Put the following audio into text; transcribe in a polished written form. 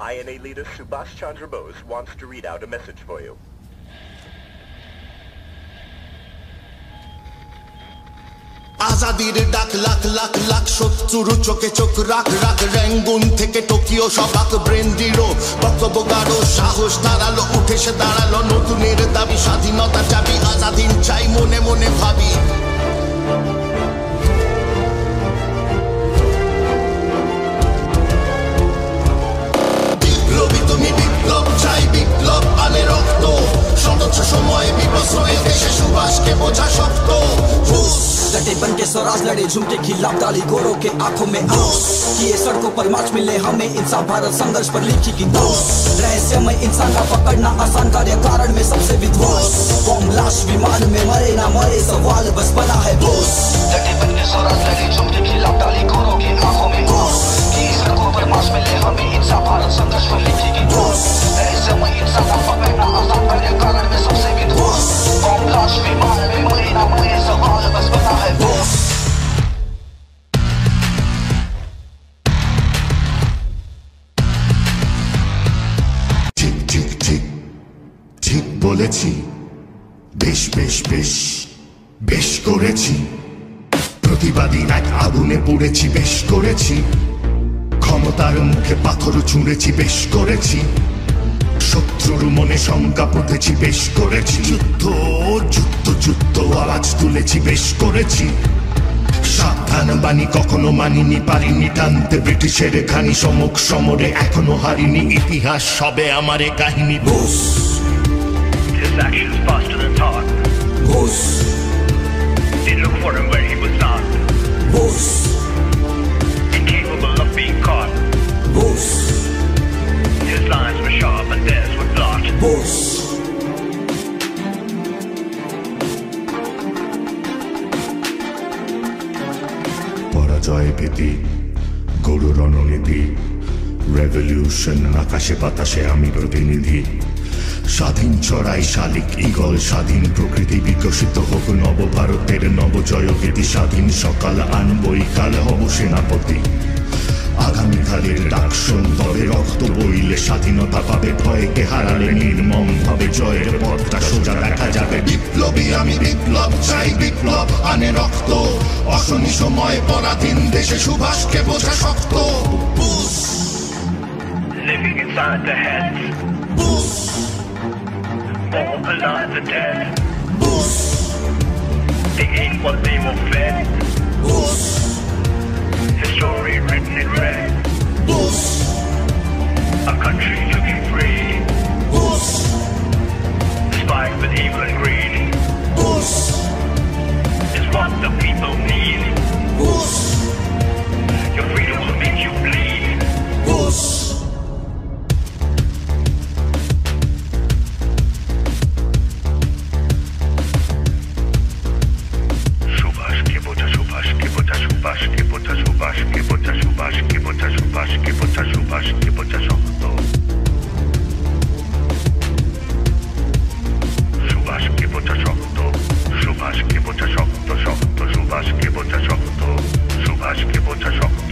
INA leader Subhash Chandra Bose wants to read out a message for you. আজাদির ডাক লাখ লাখ লাখ শত্রুর চোখে চোখ রাখ রাখ র্যাঙ্গুন থেকে টোকিও সবাক ব্রেন্ডিরো বকবগাড়ো সাহস তারালো উঠে সে দাঁড়ালো নতুনের দাবি স্বাধীনতা চাবি আজাদিন চাই মনে মনে ভাবি বিপ্লবী তুমি বিপ্লব চাই বিপ্লব আনে রক্ত সর্বোচ্চ সময়ে বিপশ্রয়ে দেশে সুভাষকে বোঝা শক্ত लटे बन के स्वराज लड़े झुमके खिलाफ डाली गोरों के आंखों में आंसू किए सड़कों पर मार्च मिले हमें इंसान भारत संघर्ष पर लिखी की दोष रहस्यमय इंसान का पकड़ना आसान कार्य कारण में सबसे विद्वान बम लाश विमान में मरे ना मरे सवाल बस बना है दोष लटे बन के स्वराज लड़े झुमके खिलाफ डाली गोरों के आंखों में आंसू किए सड़कों पर मार्च मिले हमें इंसान भारत संघर्ष पर लिखी की दोष रहस्यमय इंसान का पकड़ना आसान कार्य कारण में सबसे विद्वान बम लाश विमान में मरे ना मरे सवाल बस बना है ঠিক বলেছি বেশ বেশ বেশ বেশ করেছি প্রতিবাদী এক আগুনে পুড়েছি বেশ করেছি ক্ষমতার মুখে পাথর ছুঁড়েছি বেশ করেছি শত্রুর মনে শঙ্কা পুঁতেছি বেশ করেছি যুদ্ধ যুদ্ধ যুদ্ধ আওয়াজ তুলেছি বেশ করেছি সাবধান বাণী কখনো মানিনি পারিনি টানতে ব্রিটিশের খানি সমুখ সমরে এখনো হারিনি ইতিহাস সবে আমার কাহিনী Bose His actions faster than thought Bose They look for him where he was not Bose Incapable of being caught Bose His lines were sharp and theirs were blocked Bose জয় ভীতি গরু রণনীতি রেভলিউশন আকাশে বাতাসে আমি প্রতিনিধি স্বাধীন চড়াই শালিক ঈগল স্বাধীন প্রকৃতি বিকশিত হোক নব ভারতের নব জয় ভীতি স্বাধীন সকাল আনবই কাল হব সেনাপতি আগামীকালের ডাক সুন্দরে রক্ত বইলে স্বাধীনতা পাবে ভয়কে হারালে নির্মম ভাবে জয়ের পথটা সোজা দেখা যাবে বিপ্লবী আমি বিপ্লব চাই বিপ্লব আনে রক্ত অশনি সময়ে পরাধীন দেশে সুভাষকে বোঝা শক্ত Living inside the head Born alive the dead They ate what they were fed History written in red A country to be free Despite with evil and greed Is what the people need Your freedom will make you bleed Subhash ke bojha Subhash ke bojha Subhash ke bojha Subhash ke bojha Subhash ke bojha Subhash ke bojha Subhash ke bojha Shokto Subhash ke bojha Shokto Subhash ke bojha Shokto Shokto Subhash ke bojha Shokto Subhash ke bojha Shokto